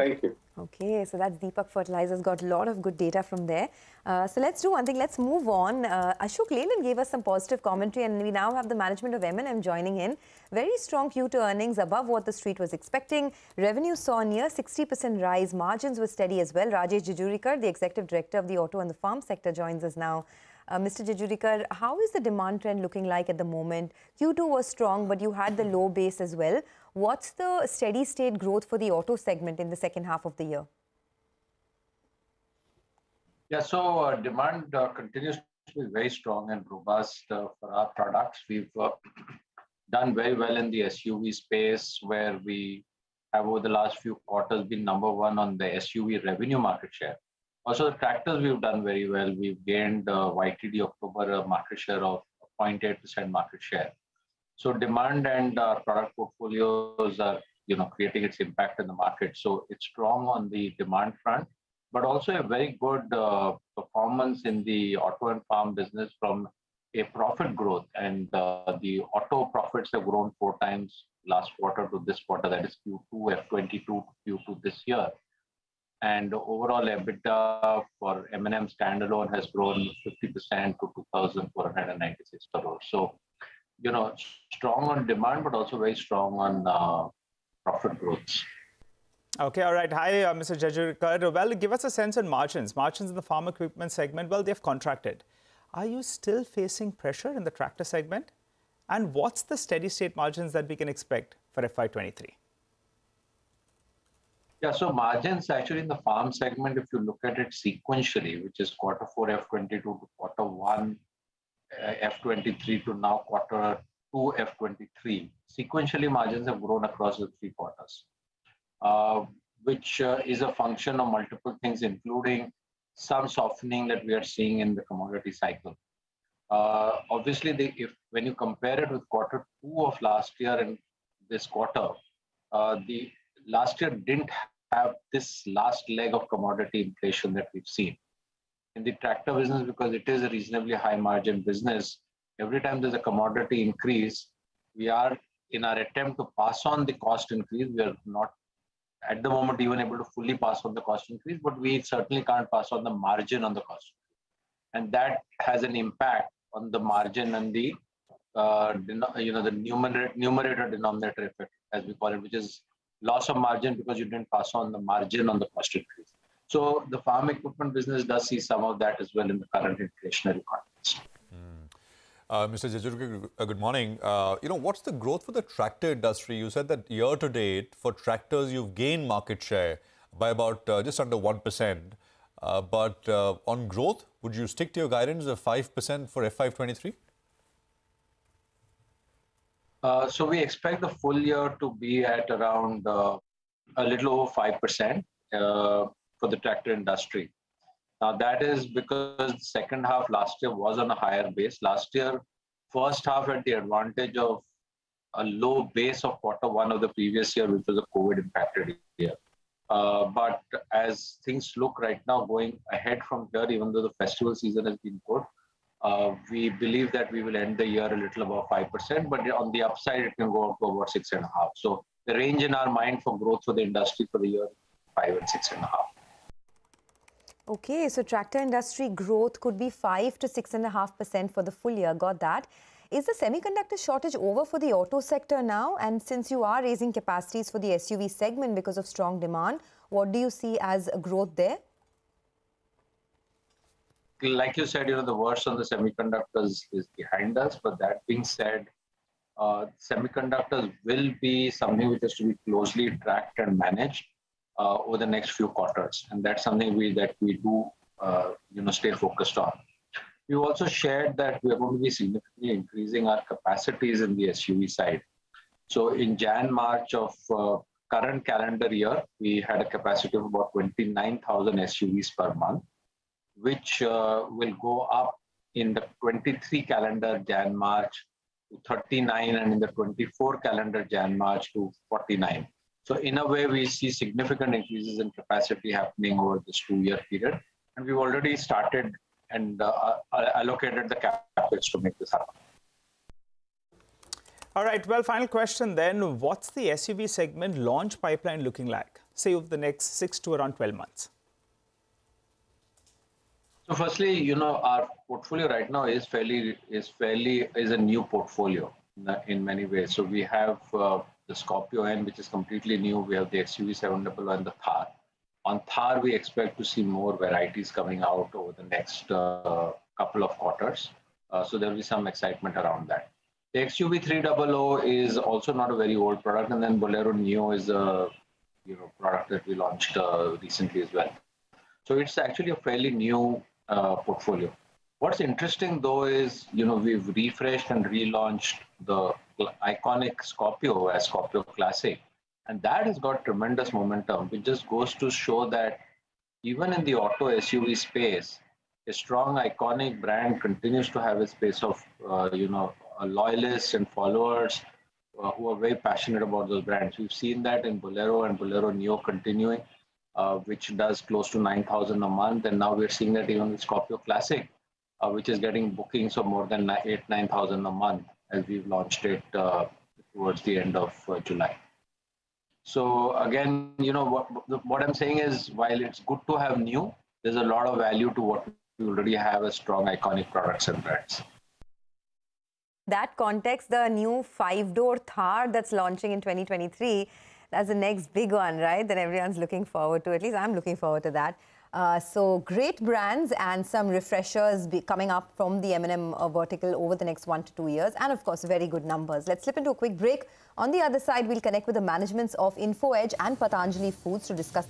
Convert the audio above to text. Thank you. Okay, so that's Deepak Fertilizers, got a lot of good data from there. So let's do one thing, let's move on. Ashok Leyland gave us some positive commentary and we now have the management of M&M joining in. Very strong Q2 earnings above what the street was expecting. Revenue saw near 60% rise, margins were steady as well. Rajesh Jejurikar, the Executive Director of the Auto and the Farm sector, joins us now. Mr. Jejurikar, how is the demand trend looking like at the moment? Q2 was strong, but you had the low base as well. What's the steady state growth for the auto segment in the second half of the year? Yeah, so demand continues to be very strong and robust for our products. We've done very well in the SUV space, where we have over the last few quarters been #1 on the SUV revenue market share. Also, the tractors, we've done very well. We've gained YTD October a market share of 0.8% market share. So demand and product portfolios are, creating its impact in the market. So it's strong on the demand front, but also a very good performance in the auto and farm business from a profit growth. And the auto profits have grown 4 times last quarter to this quarter, that is Q2 F22 to Q2 this year. And overall EBITDA for M&M standalone has grown 50% to 2,496 crores. So, strong on demand, but also very strong on profit growth. Okay, all right. Hi, Mr. Jejurikar. Well, give us a sense on margins. Margins in the farm equipment segment, well, they've contracted. Are you still facing pressure in the tractor segment? And what's the steady state margins that we can expect for FY23? Yeah, so margins actually in the farm segment, if you look at it sequentially, which is quarter 4 F22 to quarter 1 F23 to now quarter 2 F23, sequentially margins have grown across the 3 quarters, which is a function of multiple things, including some softening that we are seeing in the commodity cycle. Obviously, when you compare it with quarter 2 of last year and this quarter, the last year didn't have this last leg of commodity inflation that we've seen. In the tractor business, because it is a reasonably high margin business, every time there's a commodity increase, we are, in our attempt to pass on the cost increase, we are not at the moment even able to fully pass on the cost increase, but we certainly can't pass on the margin on the cost. And that has an impact on the margin and the, the numerator-denominator effect, as we call it, which is loss of margin because you didn't pass on the margin on the cost increase. So the farm equipment business does see some of that as well in the current inflationary context. Mr. Jejurikar, good morning. What's the growth for the tractor industry? You said that year to date for tractors, you've gained market share by about just under 1%. But on growth, would you stick to your guidance of 5% for FY23? So we expect the full year to be at around a little over 5% for the tractor industry. Now that is because the second half last year was on a higher base. Last year, first half had the advantage of a low base of quarter 1 of the previous year, which was a COVID-impacted year. But as things look right now, going ahead from here, even though the festival season has been good, we believe that we will end the year a little above 5%, but on the upside, it can go up to about 6.5. So the range in our mind for growth for the industry for the year, 5 and 6.5. Okay, so tractor industry growth could be 5 to 6.5% for the full year. Got that. Is the semiconductor shortage over for the auto sector now? And since you are raising capacities for the SUV segment because of strong demand, what do you see as growth there? Like you said, the worst on the semiconductors is behind us. But that being said, semiconductors will be something which has to be closely tracked and managed over the next few quarters, and that's something that we do, stay focused on. We also shared that we are going to be significantly increasing our capacities in the SUV side. So in Jan-March of current calendar year, we had a capacity of about 29,000 SUVs per month, which will go up in the 23 calendar Jan-March to 39, and in the 24 calendar Jan-March to 49. So in a way, we see significant increases in capacity happening over this 2-year period. And we've already started and allocated the CapEx to make this happen. All right, well, final question then. What's the SUV segment launch pipeline looking like? say over the next 6 to around 12 months? So firstly, you know, our portfolio right now is fairly a new portfolio in many ways. So we have the Scorpio N, which is completely new. We have the XUV-700 and the Thar. On Thar, we expect to see more varieties coming out over the next couple of quarters. So there will be some excitement around that. The XUV-300 is also not a very old product, and then Bolero Neo is a product that we launched recently as well. So it's actually a fairly new portfolio. What's interesting though is, we've refreshed and relaunched the iconic Scorpio as Scorpio Classic, and that has got tremendous momentum, which just goes to show that even in the auto SUV space, a strong iconic brand continues to have its base of loyalists and followers who are very passionate about those brands. We've seen that in Bolero and Bolero Neo continuing, which does close to 9,000 a month, and now we're seeing that even with Scorpio Classic, which is getting bookings of more than 8,000-9,000 a month, as we've launched it towards the end of July. So again, what I'm saying is, while it's good to have new, there's a lot of value to what we already have as strong iconic products and brands. That context, the new 5-door Thar that's launching in 2023, that's the next big one, right? That everyone's looking forward to. At least I'm looking forward to that. So great brands and some refreshers coming up from the M&M vertical over the next 1 to 2 years. And of course, very good numbers. Let's slip into a quick break. On the other side, we'll connect with the managements of InfoEdge and Patanjali Foods to discuss